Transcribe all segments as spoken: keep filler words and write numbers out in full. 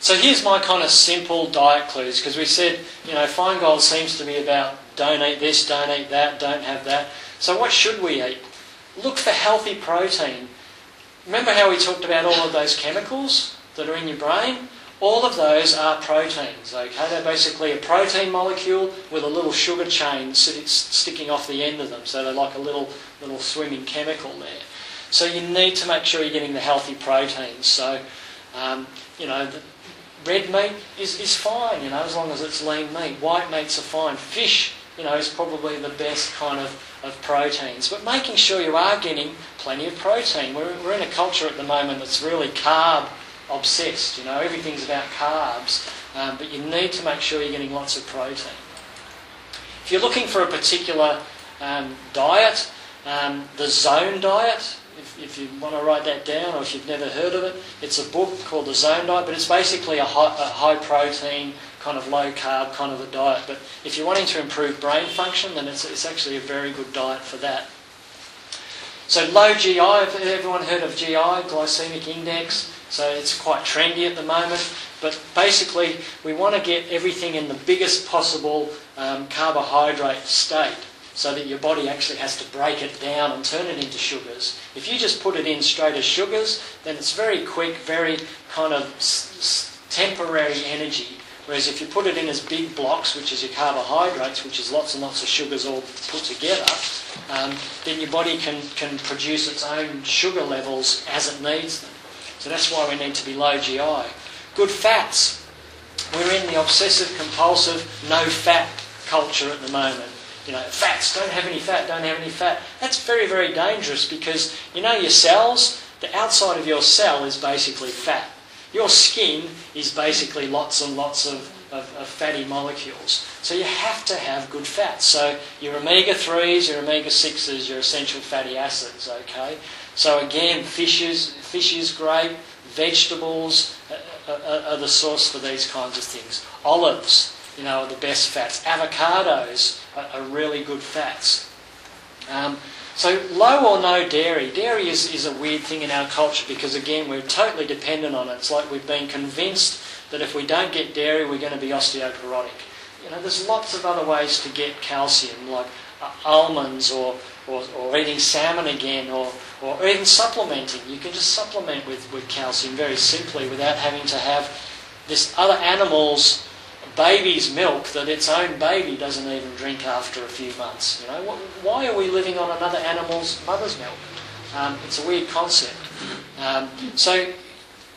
So here's my kind of simple diet clues, because we said, you know, Feingold seems to be about don't eat this, don't eat that, don't have that. So what should we eat? Look for healthy protein. Remember how we talked about all of those chemicals that are in your brain? All of those are proteins, okay? They're basically a protein molecule with a little sugar chain sticking off the end of them. So they're like a little, little swimming chemical there. So you need to make sure you're getting the healthy proteins. So, um, you know, the red meat is, is fine, you know, as long as it's lean meat. White meats are fine. Fish, you know, is probably the best kind of, of proteins. But making sure you are getting plenty of protein. We're, we're in a culture at the moment that's really carb obsessed, you know, everything's about carbs, um, but you need to make sure you're getting lots of protein. If you're looking for a particular um, diet, um, the Zone Diet, if, if you want to write that down or if you've never heard of it, it's a book called The Zone Diet, but it's basically a high, a high protein, kind of low carb kind of a diet. But if you're wanting to improve brain function, then it's, it's actually a very good diet for that. So low G I, everyone heard of G I, glycemic index? So it's quite trendy at the moment, but basically we want to get everything in the biggest possible um, carbohydrate state so that your body actually has to break it down and turn it into sugars. If you just put it in straight as sugars, then it's very quick, very kind of s s temporary energy. Whereas if you put it in as big blocks, which is your carbohydrates, which is lots and lots of sugars all put together, um, then your body can, can produce its own sugar levels as it needs them. So that's why we need to be low G I. Good fats. We're in the obsessive, compulsive, no fat culture at the moment. You know, fats, don't have any fat, don't have any fat. That's very, very dangerous because, you know, your cells, the outside of your cell is basically fat. Your skin is basically lots and lots of, of, of fatty molecules. So you have to have good fats. So your omega threes, your omega sixes, your essential fatty acids, okay? So again, fishes, fishes, grape, vegetables are, are, are the source for these kinds of things. Olives, you know, are the best fats. Avocados are, are really good fats. Um, so low or no dairy. Dairy is, is a weird thing in our culture because, again, we're totally dependent on it. It's like we've been convinced that if we don't get dairy, we're going to be osteoporotic. You know, there's lots of other ways to get calcium, like uh, almonds or... Or, or eating salmon again, or, or even supplementing. You can just supplement with, with calcium very simply without having to have this other animal's baby's milk that its own baby doesn't even drink after a few months. You know, why are we living on another animal's mother's milk? Um, it's a weird concept. Um, so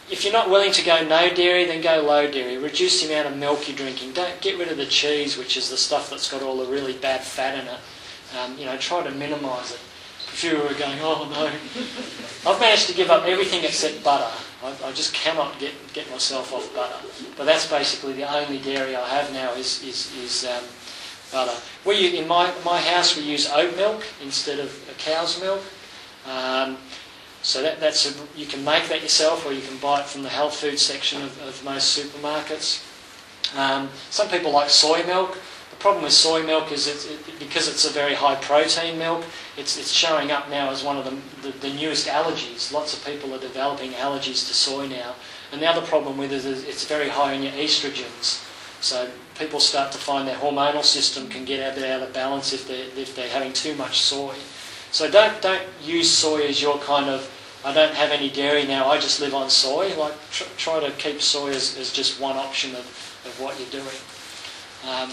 if you're not willing to go no dairy, then go low dairy. Reduce the amount of milk you're drinking. Don't get rid of the cheese, which is the stuff that's got all the really bad fat in it. Um, you know, try to minimise it. A few were going, oh no. I've managed to give up everything except butter. I, I just cannot get, get myself off butter. But that's basically the only dairy I have now is, is, is um, butter. We, in my, my house, we use oat milk instead of a cow's milk. Um, so that, that's a, you can make that yourself, or you can buy it from the health food section of, of most supermarkets. Um, some people like soy milk. The problem with soy milk is it's, it, because it's a very high protein milk, it's, it's showing up now as one of the, the, the newest allergies. Lots of people are developing allergies to soy now. And the other problem with it is it's very high in your estrogens. So people start to find their hormonal system can get a bit out of balance if they're, if they're having too much soy. So don't, don't use soy as your kind of, I don't have any dairy now, I just live on soy. Like tr try to keep soy as, as just one option of, of what you're doing. Um,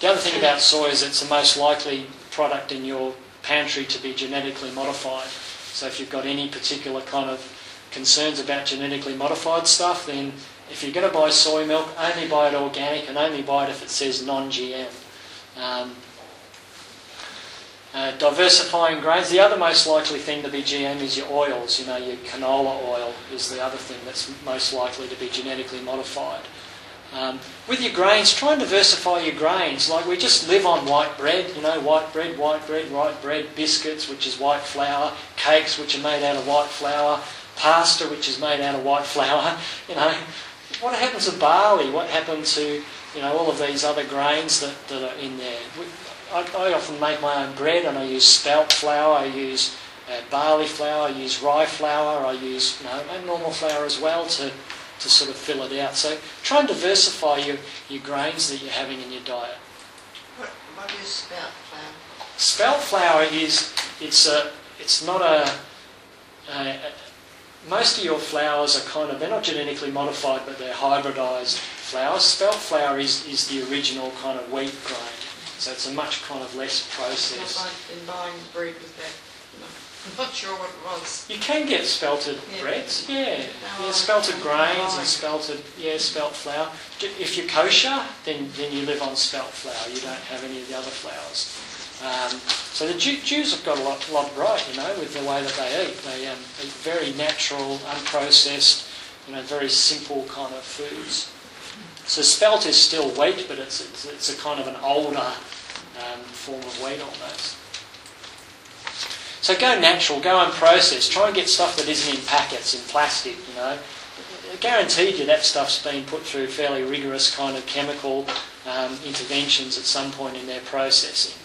the other thing about soy is it's the most likely product in your pantry to be genetically modified. So if you've got any particular kind of concerns about genetically modified stuff, then if you're going to buy soy milk, only buy it organic and only buy it if it says non G M. Um, uh, diversifying grains. The other most likely thing to be G M is your oils. You know, your canola oil is the other thing that's most likely to be genetically modified. Um, with your grains, try and diversify your grains. Like we just live on white bread, you know, white bread, white bread, white bread, biscuits, which is white flour, cakes, which are made out of white flour, pasta, which is made out of white flour. You know, what happened to barley? What happened to, you know, all of these other grains that, that are in there? I, I often make my own bread, and I use spelt flour, I use uh, barley flour, I use rye flour, I use you know, and normal flour as well to, to sort of fill it out. So try and diversify your, your grains that you're having in your diet. What, what is spelt flour? Spelt flour is, it's, a, it's not a, a, a most of your flowers are kind of, they're not genetically modified, but they're hybridised flowers. Spelt flour is, is the original kind of wheat grain. So it's a much kind of less processed. I've been buying bread with that. I'm not sure what it was. You can get spelted yeah. breads, yeah. No, yeah spelted no, grains no, and spelted, yeah, spelt flour. If you're kosher, then, then you live on spelt flour. You don't have any of the other flours. Um, so the Jews have got a lot, lot right, you know, with the way that they eat. They um, eat very natural, unprocessed, you know, very simple kind of foods. So spelt is still wheat, but it's it's, it's a kind of an older um, form of wheat almost. So go natural, go unprocessed. Try and get stuff that isn't in packets, in plastic, you know. I guaranteed you that stuff's been put through fairly rigorous kind of chemical um, interventions at some point in their processing.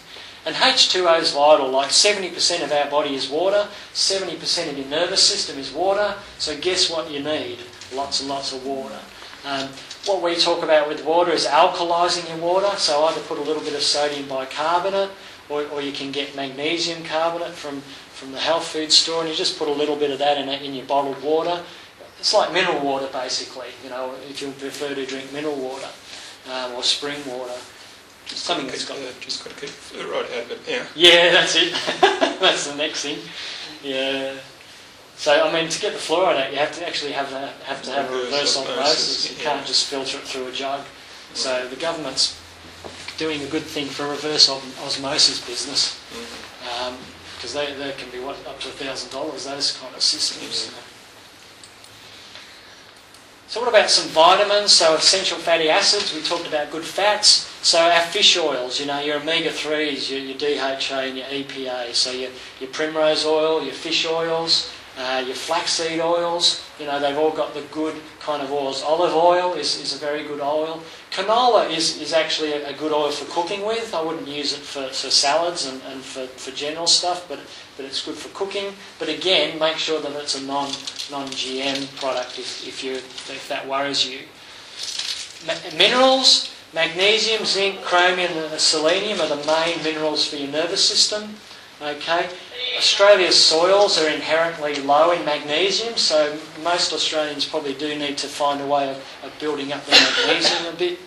And H two O is vital, like seventy percent of our body is water, seventy percent of your nervous system is water, so guess what you need? Lots and lots of water. Um, what we talk about with water is alkalising your water, so either put a little bit of sodium bicarbonate, or, or you can get magnesium carbonate from, from the health food store, and you just put a little bit of that in, in your bottled water. It's like mineral water basically, you know, if you prefer to drink mineral water um, or spring water. Something that's got, uh, just got to keep fluoride out of it now. Yeah, that's it. That's the next thing. Yeah. So I mean, to get the fluoride out, you have to actually have a, have to have a reverse osmosis. You yeah. can't just filter it through a jug. Right. So the government's doing a good thing for reverse osmosis business, because mm-hmm. um, they they can be what up to a thousand dollars. Those kind of systems. Yeah. So what about some vitamins? So essential fatty acids, we talked about good fats. So our fish oils, you know, your omega threes, your, your D H A and your E P A. So your, your primrose oil, your fish oils, uh, your flaxseed oils, you know, they've all got the good kind of oils. Olive oil is, is a very good oil. Canola is, is actually a, a good oil for cooking with. I wouldn't use it for, for salads and, and for, for general stuff, but, but it's good for cooking. But again, make sure that it's a non, non-G M product if, if, you, if that worries you. Ma minerals, magnesium, zinc, chromium and selenium are the main minerals for your nervous system. Okay. Australia's soils are inherently low in magnesium, so most Australians probably do need to find a way of, of building up their magnesium a bit.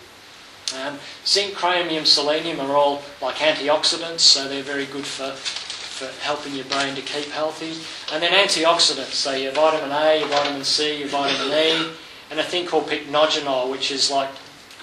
Um, zinc, chromium, selenium are all like antioxidants, so they're very good for, for helping your brain to keep healthy. And then antioxidants, so your vitamin A, your vitamin C, your vitamin E, and a thing called pycnogenol, which is like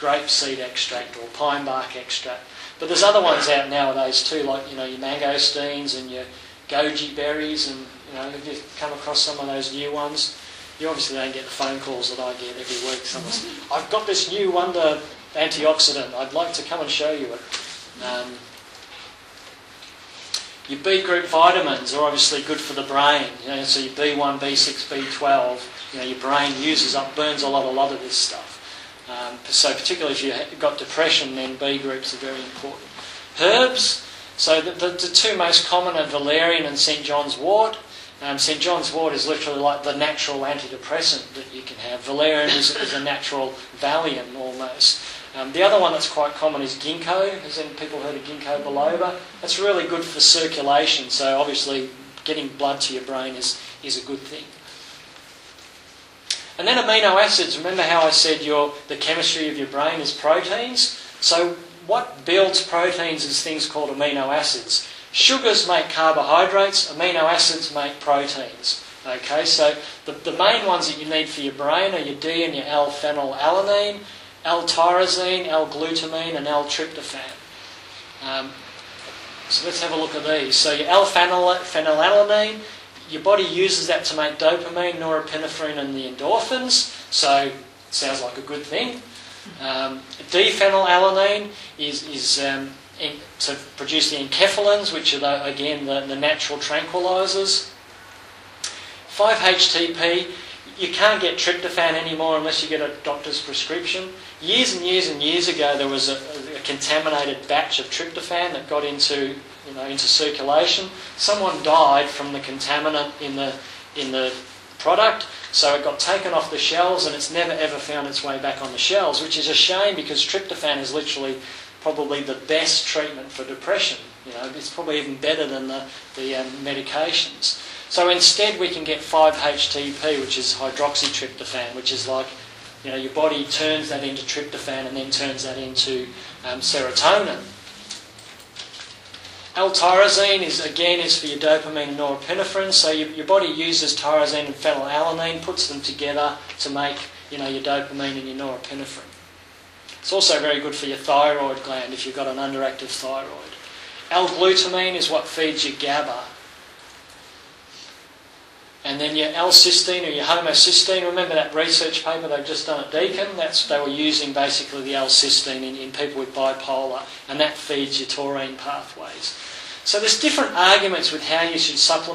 grapeseed extract or pine bark extract. But there's other ones out nowadays too, like you know your mangosteens and your goji berries, and you know if you come across some of those new ones, you obviously don't get the phone calls that I get every week. Someone's, I've got this new wonder antioxidant. I'd like to come and show you it. Um, your B group vitamins are obviously good for the brain. You know, so your B one, B six, B twelve. You know, your brain uses up, burns a lot, a lot of this stuff. Um, so particularly if you've got depression, then B groups are very important. Herbs. So the, the, the two most common are valerian and St John's wort. Um, St John's wort is literally like the natural antidepressant that you can have. Valerian is, is a natural Valium almost. Um, the other one that's quite common is ginkgo. Has any people heard of ginkgo biloba? That's really good for circulation. So obviously getting blood to your brain is, is a good thing. And then amino acids. Remember how I said your, the chemistry of your brain is proteins? So what builds proteins is things called amino acids. Sugars make carbohydrates, amino acids make proteins. Okay, so the, the main ones that you need for your brain are your D and your L-phenylalanine, L-tyrosine, L-glutamine and L-tryptophan. Um, so let's have a look at these. So your L-phenylalanine, your body uses that to make dopamine, norepinephrine and the endorphins, so sounds like a good thing. Um, D-phenylalanine is, is um, in, to produce the enkephalins, which are, the, again, the, the natural tranquilizers. five H T P, you can't get tryptophan anymore unless you get a doctor's prescription. Years and years and years ago, there was a, a contaminated batch of tryptophan that got into you know, into circulation. Someone died from the contaminant in the in the product, so it got taken off the shelves and it's never ever found its way back on the shelves, which is a shame because tryptophan is literally probably the best treatment for depression. You know, it's probably even better than the, the um, medications. So instead we can get five H T P, which is hydroxytryptophan, which is like, you know, your body turns that into tryptophan and then turns that into um, serotonin. L-tyrosine is, again, is for your dopamine and norepinephrine. So your, your body uses tyrosine and phenylalanine, puts them together to make, you know, your dopamine and your norepinephrine. It's also very good for your thyroid gland if you've got an underactive thyroid. L-glutamine is what feeds your GABA. And then your L-cysteine or your homocysteine, remember that research paper they've just done at Deakin? That's, they were using basically the L-cysteine in, in people with bipolar, and that feeds your taurine pathways. So there's different arguments with how you should supplement